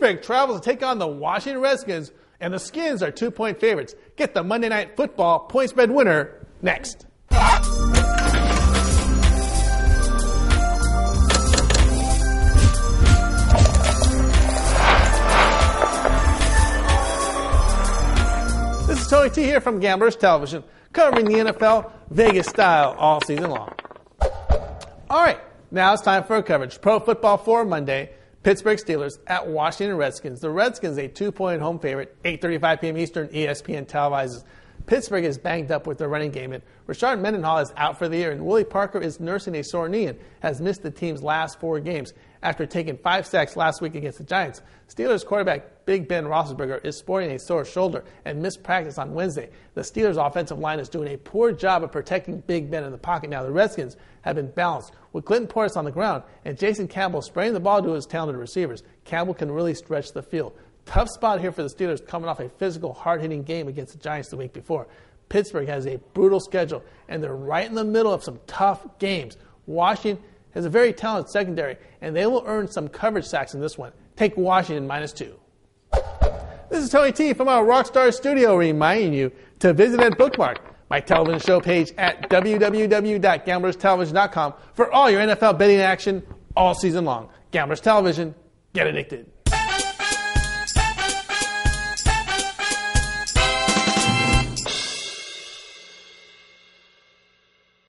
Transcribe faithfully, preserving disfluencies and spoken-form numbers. Pittsburgh travels to take on the Washington Redskins, and the Skins are two-point favorites. Get the Monday Night Football point spread winner next. This is Tony T here from Gamblers Television, covering the N F L Vegas style all season long. All right, now it's time for our coverage. Pro Football Forum Monday, Pittsburgh Steelers at Washington Redskins. The Redskins, a two-point home favorite, eight thirty-five p.m. Eastern, E S P N televises. Pittsburgh is banged up with their running game, and Rashard Mendenhall is out for the year, and Willie Parker is nursing a sore knee and has missed the team's last four games after taking five sacks last week against the Giants. Steelers quarterback Big Ben Roethlisberger is sporting a sore shoulder and missed practice on Wednesday. The Steelers' offensive line is doing a poor job of protecting Big Ben in the pocket. Now the Redskins have been balanced with Clinton Portis on the ground and Jason Campbell spraying the ball to his talented receivers. Campbell can really stretch the field. Tough spot here for the Steelers coming off a physical, hard-hitting game against the Giants the week before. Pittsburgh has a brutal schedule, and they're right in the middle of some tough games. Washington has a very talented secondary, and they will earn some coverage sacks in this one. Take Washington minus two. This is Tony T from our Rockstar Studio reminding you to visit and bookmark my television show page at w w w dot gamblers television dot com for all your N F L betting action all season long. Gamblers Television, get addicted.